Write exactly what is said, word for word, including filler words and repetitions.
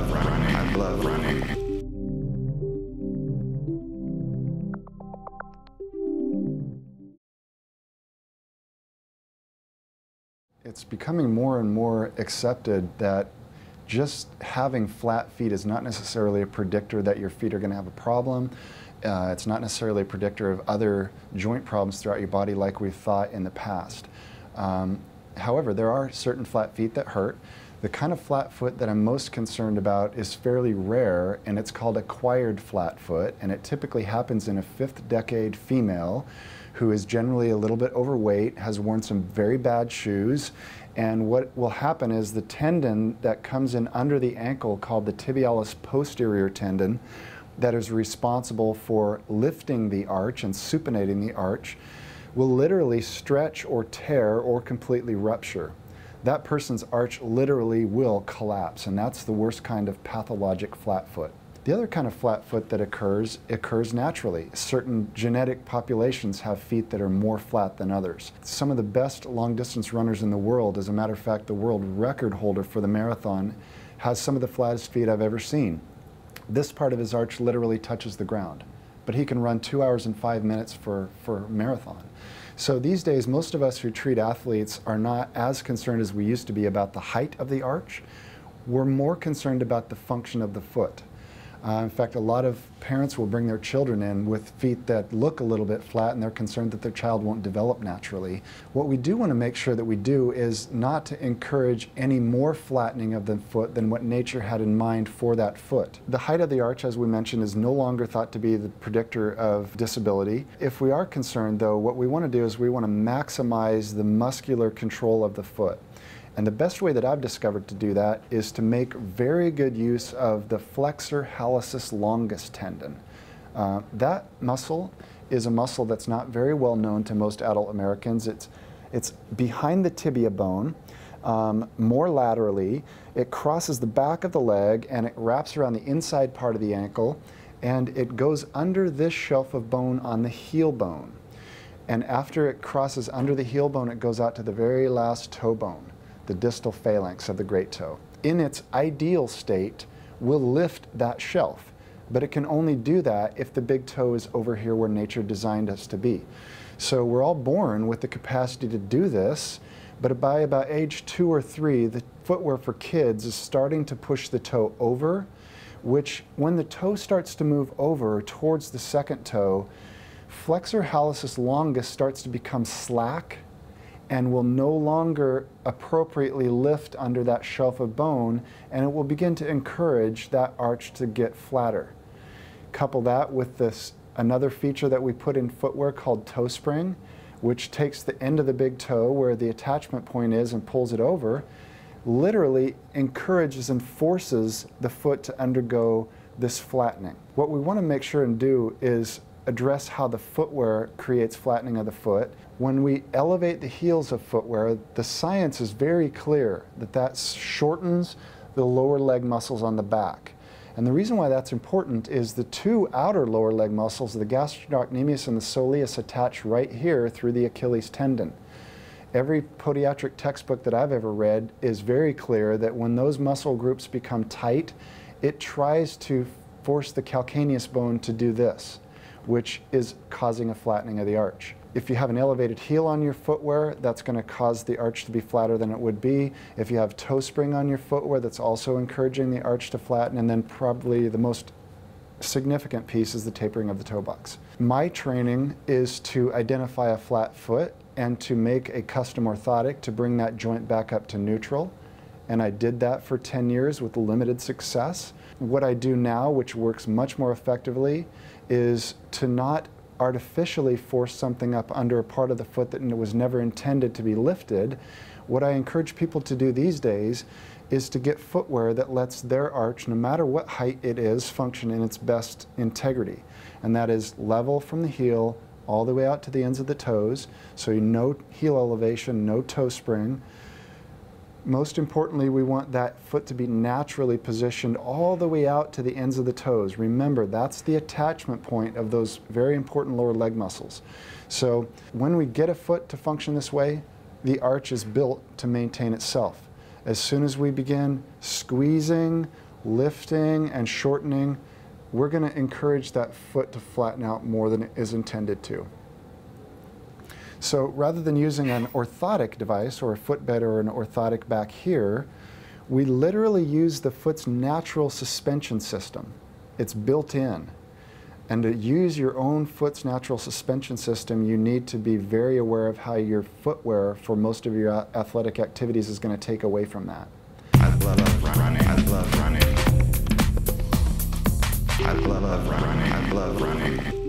love running. I love running. It's becoming more and more accepted that just having flat feet is not necessarily a predictor that your feet are going to have a problem. Uh, it's not necessarily a predictor of other joint problems throughout your body like we've thought in the past. Um, however, there are certain flat feet that hurt. The kind of flat foot that I'm most concerned about is fairly rare, and it's called acquired flat foot, and it typically happens in a fifth decade female who is generally a little bit overweight, has worn some very bad shoes, and what will happen is the tendon that comes in under the ankle, called the tibialis posterior tendon, that is responsible for lifting the arch and supinating the arch, will literally stretch or tear or completely rupture. That person's arch literally will collapse, and that's the worst kind of pathologic flat foot. The other kind of flat foot that occurs, occurs naturally. Certain genetic populations have feet that are more flat than others. Some of the best long-distance runners in the world, as a matter of fact, the world record holder for the marathon, has some of the flattest feet I've ever seen. This part of his arch literally touches the ground, but he can run two hours and five minutes for, for a marathon. So these days, most of us who treat athletes are not as concerned as we used to be about the height of the arch. We're more concerned about the function of the foot. Uh, in fact, a lot of parents will bring their children in with feet that look a little bit flat, and they're concerned that their child won't develop naturally. What we do want to make sure that we do is not to encourage any more flattening of the foot than what nature had in mind for that foot. The height of the arch, as we mentioned, is no longer thought to be the predictor of disability. If we are concerned, though, what we want to do is we want to maximize the muscular control of the foot. And the best way that I've discovered to do that is to make very good use of the flexor hallucis longus tendon. Uh, that muscle is a muscle that's not very well known to most adult Americans. It's, it's behind the tibia bone, um, more laterally. It crosses the back of the leg, and it wraps around the inside part of the ankle, and it goes under this shelf of bone on the heel bone. And after it crosses under the heel bone, it goes out to the very last toe bone, the distal phalanx of the great toe. In its ideal state, will lift that shelf, but it can only do that if the big toe is over here where nature designed us to be. So we're all born with the capacity to do this, but by about age two or three, the footwear for kids is starting to push the toe over, which when the toe starts to move over towards the second toe, flexor hallucis longus starts to become slack and will no longer appropriately lift under that shelf of bone, and it will begin to encourage that arch to get flatter. Couple that with this another feature that we put in footwear called toe spring, which takes the end of the big toe where the attachment point is and pulls it over, literally encourages and forces the foot to undergo this flattening. What we want to make sure and do is address how the footwear creates flattening of the foot. When we elevate the heels of footwear, the science is very clear that that shortens the lower leg muscles on the back. And the reason why that's important is the two outer lower leg muscles, the gastrocnemius and the soleus, attach right here through the Achilles tendon. Every podiatric textbook that I've ever read is very clear that when those muscle groups become tight, it tries to force the calcaneus bone to do this, which is causing a flattening of the arch. If you have an elevated heel on your footwear, that's going to cause the arch to be flatter than it would be. If you have toe spring on your footwear, that's also encouraging the arch to flatten. And then probably the most significant piece is the tapering of the toe box. My training is to identify a flat foot and to make a custom orthotic to bring that joint back up to neutral. And I did that for ten years with limited success. What I do now, which works much more effectively, is to not artificially force something up under a part of the foot that was never intended to be lifted. What I encourage people to do these days is to get footwear that lets their arch, no matter what height it is, function in its best integrity. And that is level from the heel all the way out to the ends of the toes, so no heel elevation, no toe spring. Most importantly, we want that foot to be naturally positioned all the way out to the ends of the toes. Remember, that's the attachment point of those very important lower leg muscles. So when we get a foot to function this way, the arch is built to maintain itself. As soon as we begin squeezing lifting and shortening, we're going to encourage that foot to flatten out more than it is intended to. So rather than using an orthotic device or a footbed or an orthotic back here, we literally use the foot's natural suspension system. It's built in. And to use your own foot's natural suspension system, you need to be very aware of how your footwear for most of your athletic activities is going to take away from that. I love running. I love running. I love running. I love running.